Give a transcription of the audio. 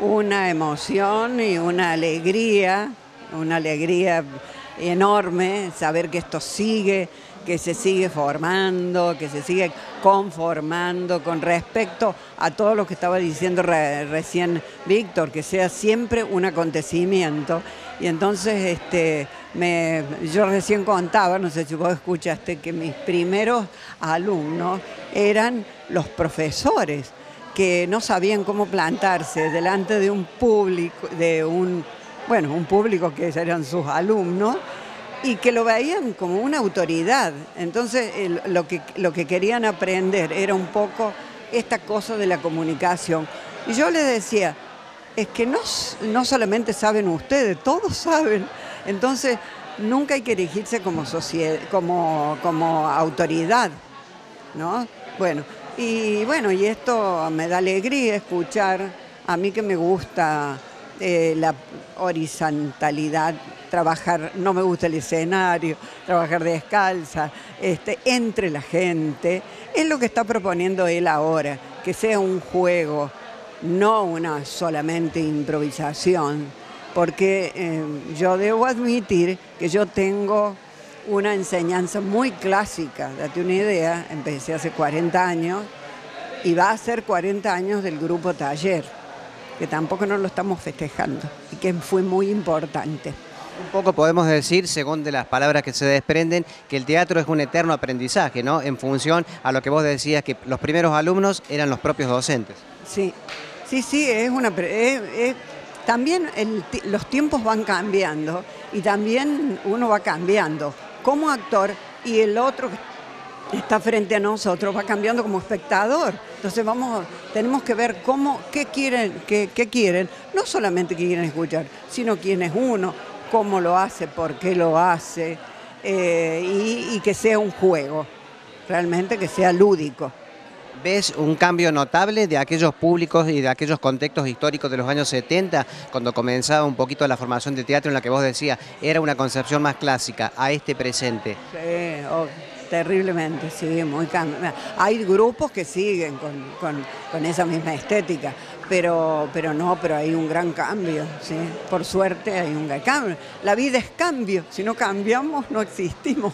una emoción y una alegría enorme saber que esto sigue, que se sigue formando, que se sigue conformando con respecto a todo lo que estaba diciendo recién Víctor, que sea siempre un acontecimiento. Y entonces yo recién contaba, no sé si vos escuchaste, que mis primeros alumnos eran los profesores, que no sabían cómo plantarse delante de un público, bueno, un público que eran sus alumnos, y que lo veían como una autoridad. Entonces lo que querían aprender era un poco esta cosa de la comunicación. Y yo les decía, es que no solamente saben ustedes, todos saben. Entonces nunca hay que erigirse como sociedad, como autoridad, ¿no? Y esto me da alegría escuchar, a mí que me gusta la horizontalidad, trabajar, no me gusta el escenario, trabajar descalza, entre la gente, es lo que está proponiendo él ahora, que sea un juego, no una solamente improvisación, porque yo debo admitir que yo tengo una enseñanza muy clásica, date una idea, empecé hace 40 años y va a ser 40 años del Grupo Taller, que tampoco nos lo estamos festejando y que fue muy importante. Un poco podemos decir, según de las palabras que se desprenden, que el teatro es un eterno aprendizaje, ¿no? En función a lo que vos decías, que los primeros alumnos eran los propios docentes. Sí, sí, sí, es una... también los tiempos van cambiando y también uno va cambiando como actor y el otro que está frente a nosotros va cambiando como espectador. Entonces tenemos que ver qué quieren, no solamente qué quieren escuchar, sino quién es uno, cómo lo hace, por qué lo hace, y que sea un juego, realmente que sea lúdico. ¿Ves un cambio notable de aquellos públicos y de aquellos contextos históricos de los años 70, cuando comenzaba un poquito la formación de teatro en la que vos decías, era una concepción más clásica, a este presente? Sí, terriblemente, sí, muy cambiado. Hay grupos que siguen con esa misma estética, pero hay un gran cambio, ¿sí? Por suerte hay un gran cambio. La vida es cambio, si no cambiamos no existimos.